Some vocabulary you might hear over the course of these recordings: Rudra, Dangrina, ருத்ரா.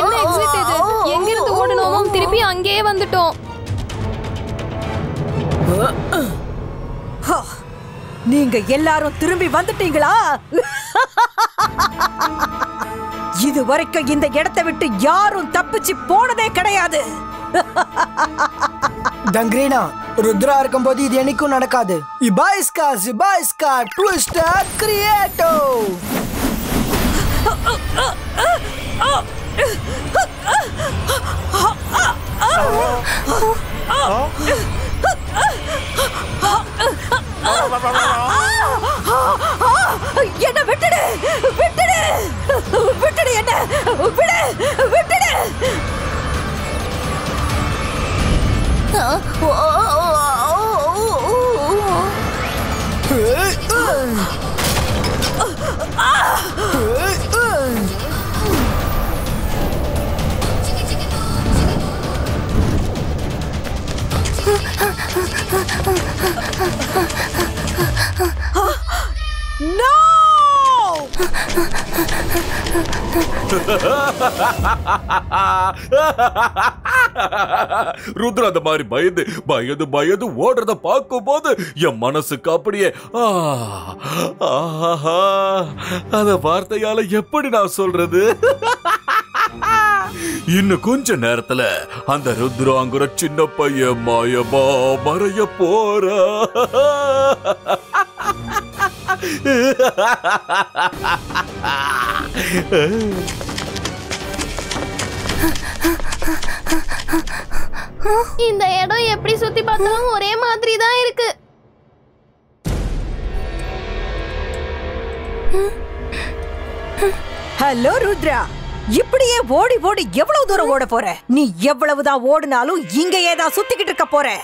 என்ன எக்ஸிட் இது? எங்க இருந்து ஓடுனோமோ திருப்பி அங்கேயே வந்துட்டோம். நீங்க எல்லாரும் திரும்பி வந்துட்டீங்களா? இது வரைக்கும் இந்த இடத்தை விட்டு யாரும் தப்பிச்சு போனதே கிடையாது. தங்கிரீனா, ருத்ரா இருக்கும்போது இது எனக்கும் நடக்காது. என்ன விட்டுடு விட்டுடு விட்டுடு என்ன விடு விட்டுடு. No! ருத்ரா அந்த மாதிரி பயந்து பயந்து பயந்து ஓடுறத பார்க்கும் போது என் மனசுக்கு அப்படியே அந்த வார்த்தையால எப்படி நான் சொல்றது? இன்னும் கொஞ்ச நேரத்துல அந்த ருத்ராங்குற சின்ன பையன் மாயமா மறைய போற. இந்த இடம் எப்படி சுத்தி பார்த்தாலும் ஒரே மாதிரி தான் இருக்கு. ஹலோ ருத்ரா, இப்படியே ஓடி ஓடி எவ்வளவு தூரம் ஓட போற? நீ எவ்வளவுதான் ஓடினாலும் இங்கேயே தான் சுத்திக்கிட்டு இருக்க போற.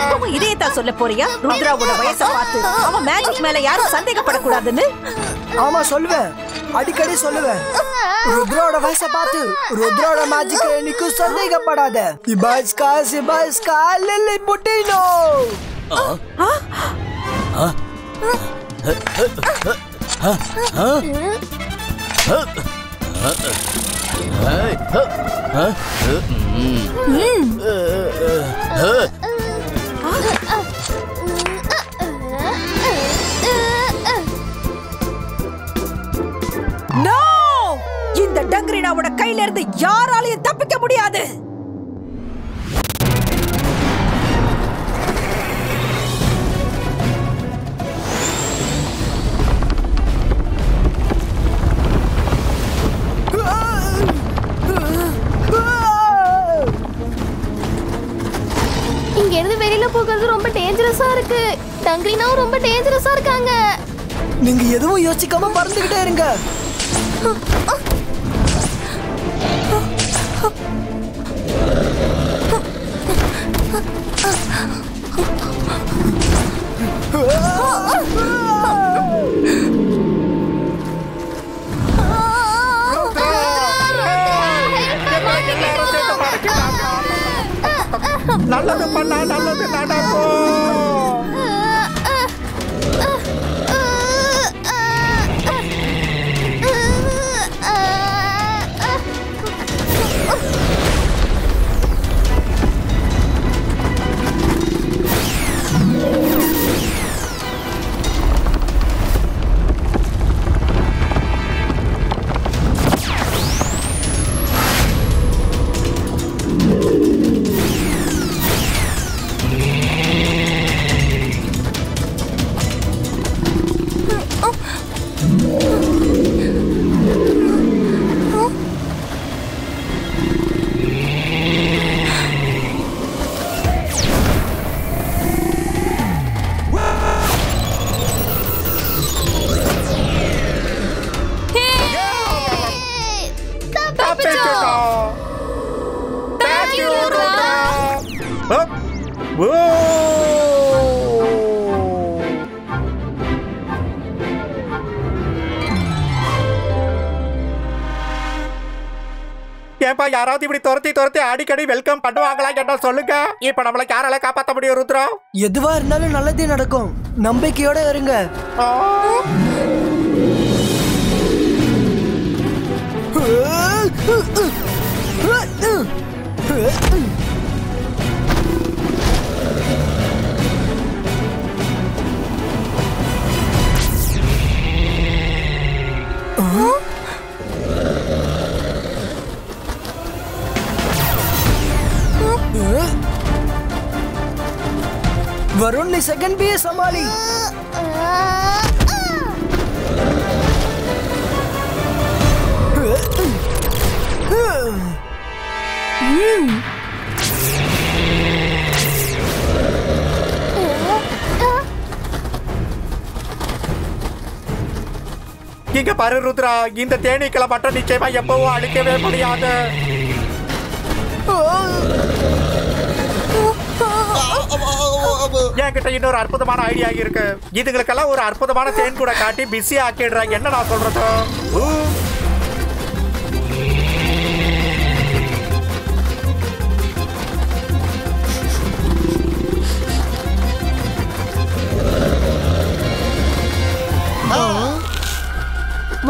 இப்பவும் இதே தான் சொல்ல போறியா? ருத்ராவோட வயசை பார்த்து அவன் மேஜிக் மேல யாரும் சந்தேகப்படக்கூடாதுன்னு? ஆமா சொல்லுவேன், அடிக்கடி சொல்லுவேன். ருத்ராவோட வயசை பார்த்து ருத்ராவோட மேஜிக் என்னைக்கும் சந்தேகப்படாத. இபாஸ்கா லில்லி புட்டினோ. டங்கிரீனாவோட கையில இருந்து யாராலையும் தப்பிக்க முடியாது. இங்க இருந்து வெளியில போகிறது ரொம்ப டேஞ்சரஸா இருக்கு. டங்கிரீனாவும் ரொம்ப டேஞ்சரஸா இருக்காங்க. நீங்க எதுவும் யோசிக்காம பறந்துகிட்டே இருங்க. நல்லது பண்ணா நல்லது நடக்கும். ஏன்பா யாராவது இப்படி துரத்தி துரத்தி அடிக்கடி வெல்கம் பண்ணுவாங்களா என்ன சொல்லுங்க. இப்ப நம்மள யாரால காப்பாற்ற முடியும் ருத்ரா? எதுவா இருந்தாலும் நல்லதே நடக்கும், நம்பிக்கையோட இருங்க. Varun ne second bhi hai Somali. இங்க பாரு ருத்ரா, இந்த தேனீக்களை மட்டும் நிச்சயமா எப்பவும் அழிக்கவே முடியாது. என்கிட்ட இன்னொரு அற்புதமான ஐடியா இருக்கு. இதுங்களுக்கெல்லாம் ஒரு அற்புதமான தேன் கூட காட்டி பிஸி ஆக்கிடுறாங்க. என்ன நான் சொல்றது?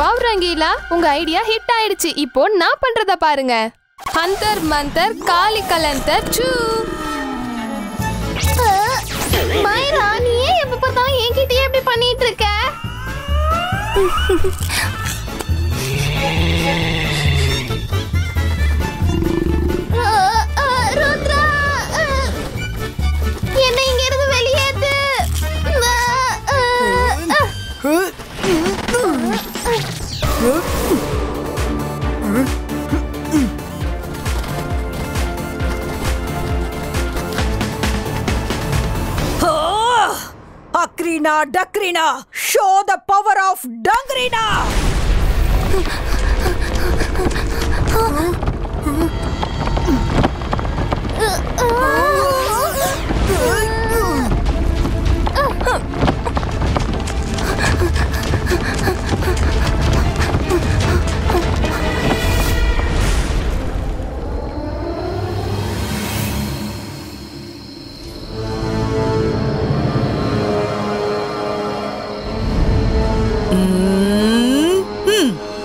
வாவ் ரங்கீலா, உங்க ஐடியா ஹிட் ஆயிடுச்சு. இப்போ நான் பண்றத பாருங்க. ஹந்தர் மந்தர் காலி கலந்தர் சூ. மைரா, நீ எப்ப பார்த்தாலும் என்கிட்ட இப்படி பண்ணிட்டு இருக்க? ருத்ரா, என்ன இங்க இருந்து வெளியேத்து. Akrina, Dangrina, show the power of Dangrina.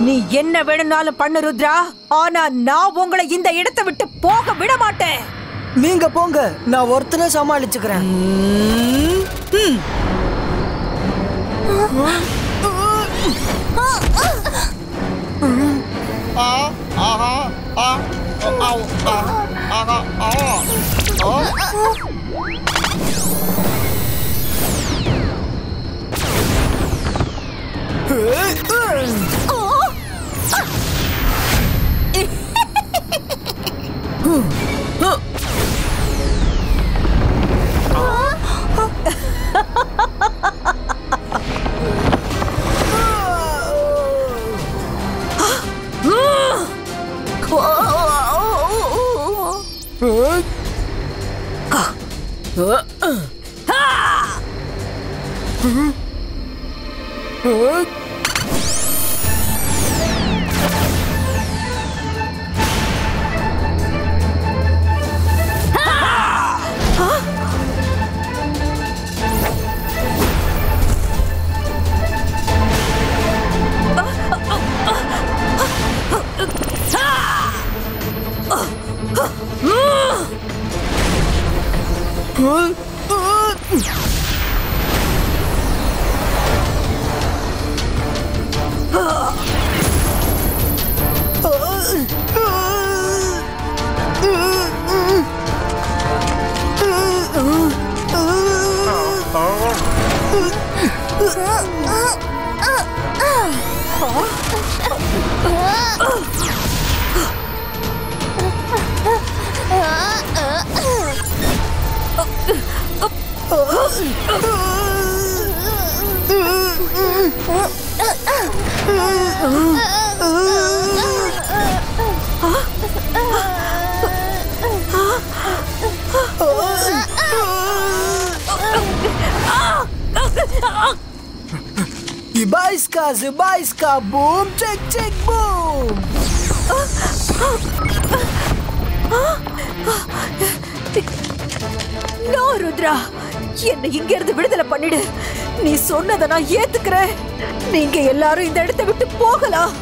நீ என்ன வேணும்னாலும் பண்ணு ருத்ரா, ஆனா நான் உங்களை இந்த இடத்தை விட்டு போக விட மாட்டேன். நீங்க போங்க, நான் ஒருத்தனை சமாளிச்சுக்கிறேன். Ibaiska, Zibaiska, boom, check, check, boom. No, Rudra. என்னை இங்கிருந்து விடுதலை பண்ணிடு. நீ சொன்னதை நான் ஏத்துக்கிறேன். நீங்க எல்லாரும் இந்த இடத்தை விட்டு போகலாம்.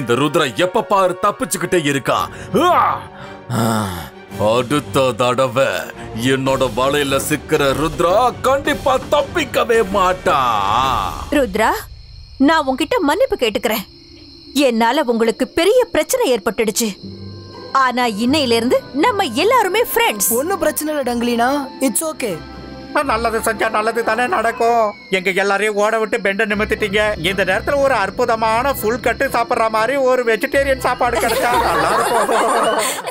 இந்த ருத்ரா எப்ப பாரு தப்பிச்சுக்கிட்டே இருக்கா. அடுத்த தடவை என்னோட வலையில சிக்கிற ருத்ரா கண்டிப்பா தப்பிக்கவே மாட்டா. ருத்ரா, நான் உங்ககிட்ட மன்னிப்பு கேட்டுக்கிறேன். என்னால உங்களுக்கு பெரிய பிரச்சனை ஏற்பட்டுடுச்சு. ஆனா இன்னையிலிருந்து நம்ம எல்லாருமே ஃப்ரெண்ட்ஸ். ஒன்னும் பிரச்சனை இல்லை டங்கிலினா, இட்ஸ் ஓகே. நல்லது செஞ்சா நல்லது தானே நடக்கும். எங்க எல்லாரையும் ஓட விட்டு பெண்டை நிமித்திட்டீங்க. இந்த நேரத்துல ஒரு அற்புதமான ஃபுல் கட்டு சாப்பிடுற மாதிரி ஒரு வெஜிடேரியன் சாப்பாடு கிடைச்சா நல்லா இருக்கும்.